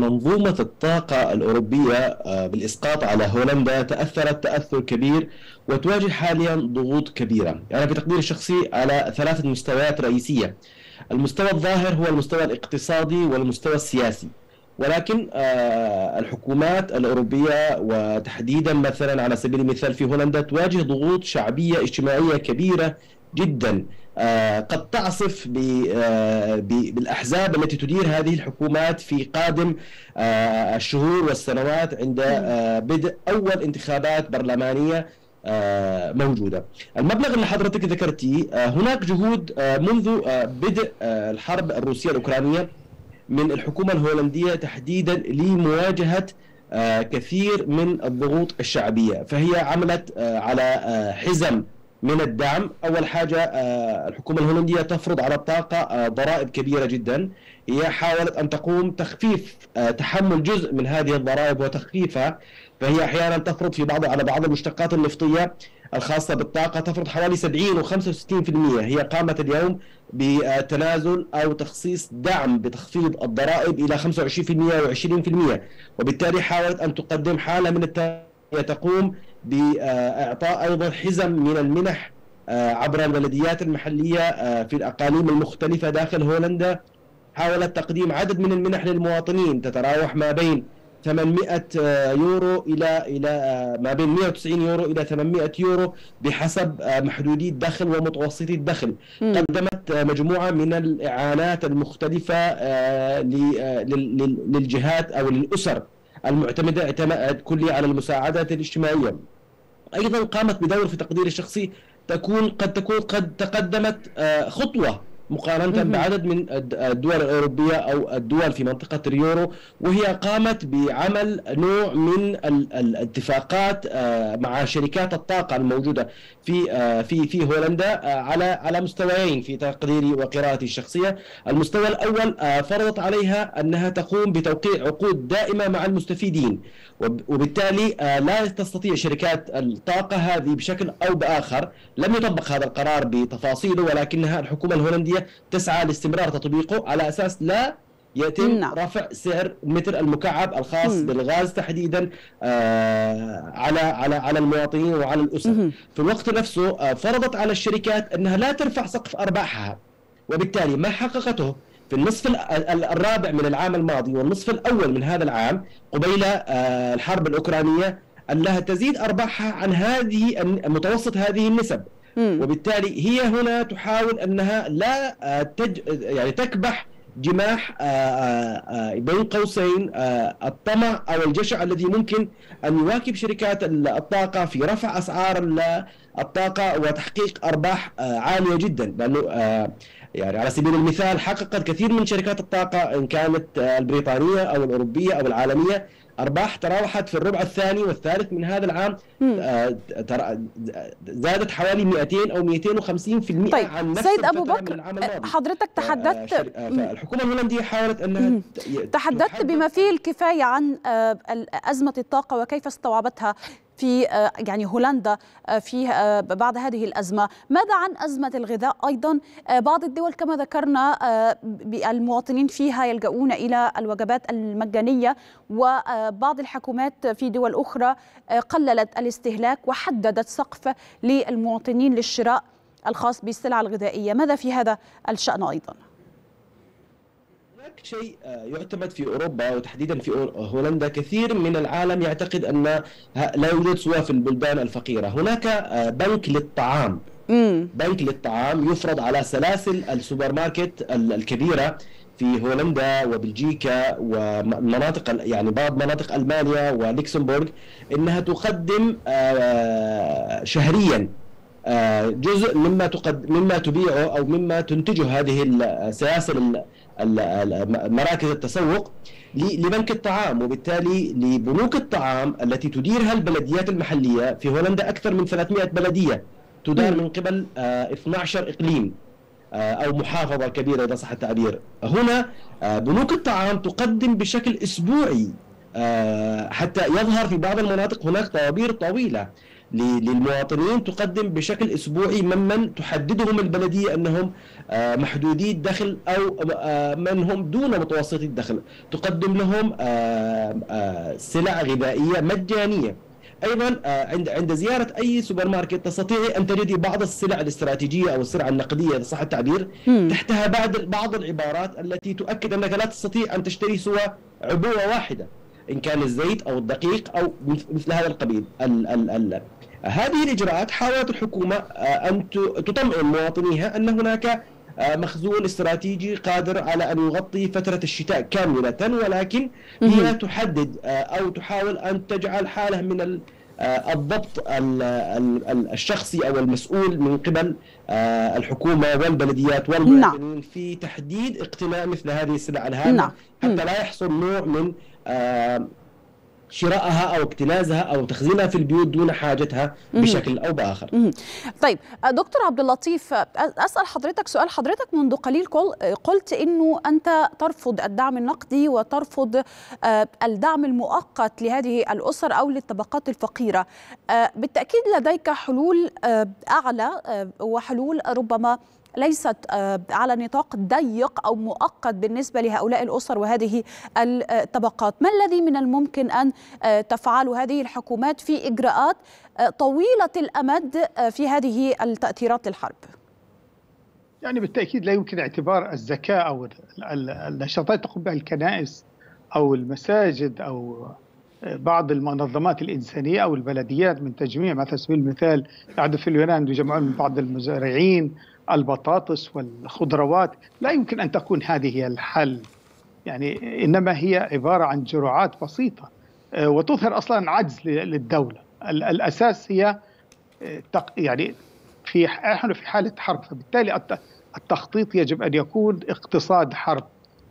منظومة الطاقة الأوروبية بالإسقاط على هولندا تأثرت تأثر كبير، وتواجه حاليا ضغوط كبيرة. أنا يعني في تقديري الشخصي على 3 مستويات رئيسية. المستوى الظاهر هو المستوى الاقتصادي والمستوى السياسي، ولكن الحكومات الأوروبية وتحديدا مثلا على سبيل المثال في هولندا تواجه ضغوط شعبية اجتماعية كبيرة جدا، قد تعصف بالأحزاب التي تدير هذه الحكومات في قادم الشهور والسنوات عند بدء أول انتخابات برلمانية موجودة. المبلغ اللي حضرتك ذكرتيه، هناك جهود منذ بدء الحرب الروسية الأوكرانية من الحكومة الهولندية تحديدا لمواجهة كثير من الضغوط الشعبية، فهي عملت على حزم من الدعم. أول حاجة الحكومة الهولندية تفرض على الطاقة ضرائب كبيرة جدا، هي حاولت أن تقوم تخفيف تحمل جزء من هذه الضرائب وتخفيفها، فهي أحيانا تفرض في على بعض المشتقات النفطية الخاصة بالطاقة تفرض حوالي 70 و65%. هي قامت اليوم بتنازل أو تخصيص دعم بتخفيض الضرائب إلى 25% و20%، وبالتالي حاولت أن تقدم حالة من تقوم بإعطاء أيضا حزم من المنح عبر البلديات المحلية في الأقاليم المختلفة داخل هولندا. حاولت تقديم عدد من المنح للمواطنين تتراوح ما بين 800 يورو إلى ما بين 190 يورو إلى 800 يورو بحسب محدودي الدخل ومتوسطي الدخل. قدمت مجموعة من الإعانات المختلفة للجهات أو للأسر المعتمدة اعتماد كلي على المساعدات الاجتماعية. أيضا قامت بدور في تقدير الشخصي قد تقدمت خطوة مقارنة بعدد من الدول الأوروبية أو الدول في منطقة اليورو، وهي قامت بعمل نوع من الاتفاقات مع شركات الطاقة الموجودة في هولندا على مستويين في تقديري وقراءتي الشخصية. المستوى الأول فرضت عليها أنها تقوم بتوقيع عقود دائمة مع المستفيدين، وبالتالي لا تستطيع شركات الطاقة هذه بشكل أو بآخر، لم يطبق هذا القرار بتفاصيله ولكنها الحكومة الهولندية تسعى لاستمرار تطبيقه على أساس لا يتم رفع سعر متر المكعب الخاص بالغاز تحديدا على المواطنين وعلى الأسر. في الوقت نفسه فرضت على الشركات أنها لا ترفع سقف أرباحها، وبالتالي ما حققته في النصف الرابع من العام الماضي والنصف الأول من هذا العام قبيل الحرب الأوكرانية أنها تزيد أرباحها عن هذه متوسط هذه النسب. وبالتالي هي هنا تحاول أنها لا يعني تكبح جماح بين قوسين الطمع أو الجشع الذي ممكن أن يواكب شركات الطاقة في رفع أسعار الطاقة وتحقيق أرباح عالية جدا، لأنه يعني على سبيل المثال حققت كثير من شركات الطاقة إن كانت البريطانية أو الأوروبية أو العالمية أرباح تراوحت في الربع الثاني والثالث من هذا العام، زادت حوالي 200 أو 250% طيب. عن نفس سيد أبو بكر، حضرتك تحدثت الحكومة الهولندية حاولت أنها تحدثت بما فيه الكفاية عن أزمة الطاقة وكيف استوعبتها في يعني هولندا في بعد هذه الأزمة. ماذا عن أزمة الغذاء؟ أيضا بعض الدول كما ذكرنا المواطنين فيها يلجؤون إلى الوجبات المجانية، وبعض الحكومات في دول أخرى قللت الاستهلاك وحددت سقف للمواطنين للشراء الخاص بالسلع الغذائية. ماذا في هذا الشأن أيضا؟ شيء يعتمد في أوروبا وتحديدا في هولندا، كثير من العالم يعتقد أن لا يوجد سوى في البلدان الفقيرة. هناك بنك للطعام، بنك للطعام يفرض على سلاسل السوبر ماركت الكبيرة في هولندا وبلجيكا ومناطق يعني بعض مناطق ألمانيا ولوكسمبورغ أنها تقدم شهريا جزء مما تبيعه أو مما تنتجه هذه السلاسل مراكز التسوق لبنك الطعام. وبالتالي لبنوك الطعام التي تديرها البلديات المحلية في هولندا أكثر من 300 بلدية تدار من قبل 12 إقليم أو محافظة كبيرة إذا صح التعبير. هنا بنوك الطعام تقدم بشكل أسبوعي حتى يظهر في بعض المناطق هناك طوابير طويلة للمواطنين تقدم بشكل أسبوعي ممن تحددهم البلدية أنهم محدودي الدخل أو من هم دون متوسطي الدخل، تقدم لهم سلع غذائية مجانية. أيضا عند زيارة أي سوبر ماركت تستطيع أن تجدي بعض السلع الاستراتيجية أو السلع النقدية إذا صح التعبير، تحتها بعض العبارات التي تؤكد أنك لا تستطيع أن تشتري سوى عبوة واحدة إن كان الزيت أو الدقيق أو مثل هذا القبيل. هذه الإجراءات حاولت الحكومة أن تطمئن مواطنيها أن هناك مخزون استراتيجي قادر على أن يغطي فترة الشتاء كاملة، ولكن هي تحدد أو تحاول أن تجعل حالة من الضبط الشخصي أو المسؤول من قبل الحكومة والبلديات والمواطنين في تحديد اقتناء مثل هذه السلع الهامة حتى لا يحصل نوع من شراءها أو اكتنازها أو تخزينها في البيوت دون حاجتها بشكل أو بآخر. طيب دكتور عبد اللطيف، أسأل حضرتك سؤال. حضرتك منذ قليل قلت إنه أنت ترفض الدعم النقدي وترفض الدعم المؤقت لهذه الأسر أو للطبقات الفقيرة. بالتأكيد لديك حلول أعلى وحلول ربما ليست على نطاق ضيق أو مؤقت بالنسبة لهؤلاء الأسر وهذه الطبقات. ما الذي من الممكن أن تفعله هذه الحكومات في إجراءات طويلة الأمد في هذه التأثيرات الحرب؟ يعني بالتأكيد لا يمكن اعتبار الزكاة أو النشاطات تقوم بها الكنائس أو المساجد أو بعض المنظمات الإنسانية أو البلديات من تجميع مثلا على سبيل المثال قعدوا في اليونان يجمعون بعض المزارعين البطاطس والخضروات. لا يمكن أن تكون هذه هي الحل، يعني إنما هي عبارة عن جرعات بسيطة وتظهر أصلا عجز للدولة. الأساس هي يعني نحن في حالة حرب، فبالتالي التخطيط يجب أن يكون اقتصاد حرب،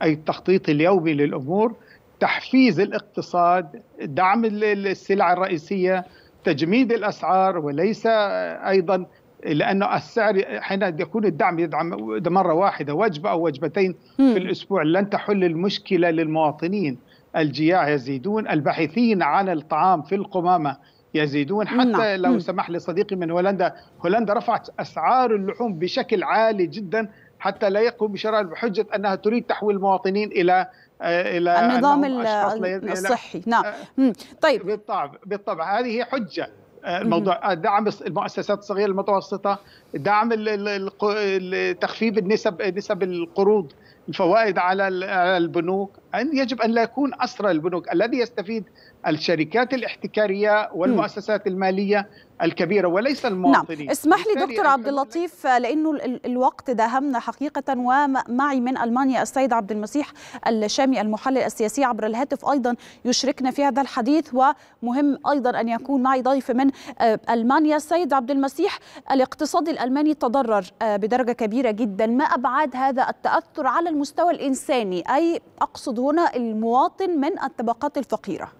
أي التخطيط اليومي للأمور، تحفيز الاقتصاد، دعم السلع الرئيسية، تجميد الأسعار، وليس أيضا لأن السعر حين يكون الدعم يدعم مرة واحدة وجبة أو وجبتين في الأسبوع لن تحل المشكلة للمواطنين. الجياع يزيدون، الباحثين عن الطعام في القمامة يزيدون، حتى لو سمح لصديقي من هولندا رفعت أسعار اللحوم بشكل عالي جدا حتى لا يقوم بشراء بحجة أنها تريد تحويل المواطنين إلى النظام الصحي. نعم. طيب بالطبع هذه هي حجة. الموضوع دعم المؤسسات الصغيرة المتوسطة، دعم تخفيض نسب القروض، الفوائد على البنوك. يجب أن لا يكون أسرى البنوك، الذي يستفيد الشركات الاحتكارية والمؤسسات المالية الكبيرة وليس المواطنين. نعم. اسمح لي دكتور عبد اللطيف، لأنه الوقت داهمنا حقيقة، ومعي من ألمانيا السيد عبد المسيح الشامي المحلل السياسي عبر الهاتف أيضا يشركنا في هذا الحديث، ومهم أيضا أن يكون معي ضيف من ألمانيا. السيد عبد المسيح، الاقتصاد الألماني تضرر بدرجة كبيرة جدا، ما أبعاد هذا التأثر على المستوى الإنساني؟ أي أقصد هنا المواطن من الطبقات الفقيرة.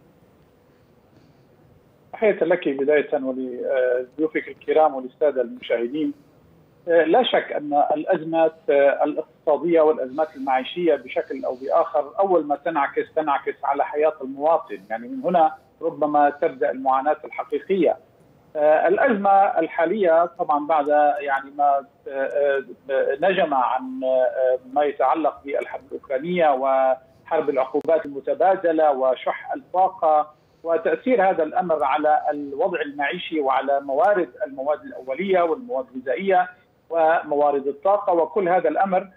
تحية لك بداية ولضيوفك الكرام وللسادة المشاهدين. لا شك أن الأزمات الاقتصادية والأزمات المعيشية بشكل أو بآخر أول ما تنعكس على حياة المواطن، يعني من هنا ربما تبدأ المعاناة الحقيقية. الأزمة الحالية طبعا بعد يعني ما نجم عن ما يتعلق بالحرب الأوكرانية وحرب العقوبات المتبادلة وشح الطاقة وتأثير هذا الأمر على الوضع المعيشي وعلى موارد المواد الأولية والمواد الغذائية وموارد الطاقة، وكل هذا الأمر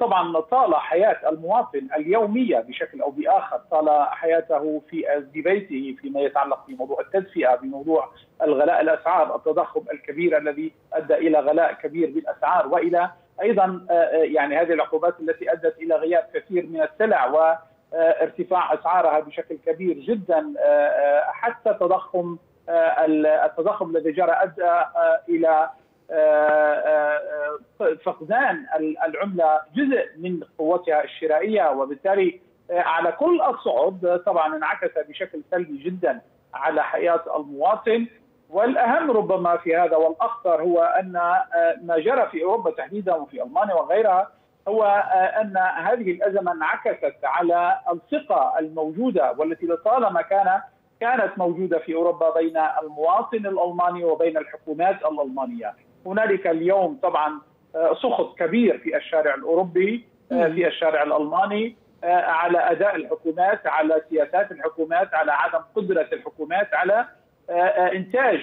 طبعا طال حياة المواطن اليومية بشكل أو بآخر، طال حياته في بيته فيما يتعلق بموضوع التدفئة، بموضوع الغلاء الأسعار، التضخم الكبير الذي أدى إلى غلاء كبير بالأسعار، وإلى أيضا يعني هذه العقوبات التي أدت إلى غياب كثير من السلع و ارتفاع أسعارها بشكل كبير جدا، حتى التضخم الذي جرى أدى إلى فقدان العملة جزء من قوتها الشرائية، وبالتالي على كل الصعد طبعا انعكس بشكل سلبي جدا على حياة المواطن. والأهم ربما في هذا والأخطر هو أن ما جرى في أوروبا تحديدا وفي ألمانيا وغيرها هو أن هذه الأزمة انعكست على الثقة الموجودة والتي لطالما كانت موجودة في أوروبا بين المواطن الألماني وبين الحكومات الألمانية. هنالك اليوم طبعا سخط كبير في الشارع الأوروبي، في الشارع الألماني، على أداء الحكومات، على سياسات الحكومات، على عدم قدرة الحكومات على إنتاج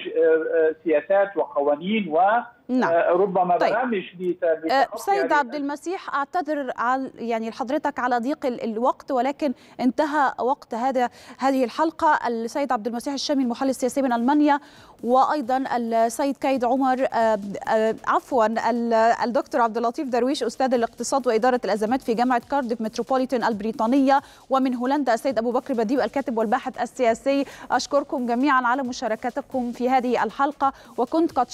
سياسات وقوانين و نعم. ربما برامج سيد عبد المسيح، اعتذر يعني لحضرتك على ضيق الوقت، ولكن انتهى وقت هذه الحلقه. السيد عبد المسيح الشامي المحلل السياسي من المانيا، وايضا السيد كايد عمر، عفوا الدكتور عبد اللطيف درويش استاذ الاقتصاد واداره الازمات في جامعه كارديف متروبوليتان البريطانيه، ومن هولندا السيد ابو بكر باديب الكاتب والباحث السياسي. اشكركم جميعا على مشاركتكم في هذه الحلقه، وكنت قد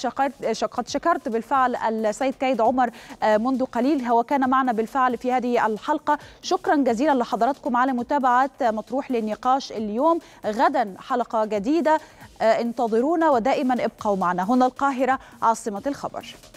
شكرت بالفعل السيد كايد عمر منذ قليل، هو كان معنا بالفعل في هذه الحلقة. شكرا جزيلا لحضراتكم على متابعة مطروح للنقاش اليوم. غدا حلقة جديدة، انتظرونا ودائما ابقوا معنا. هنا القاهرة عاصمة الخبر.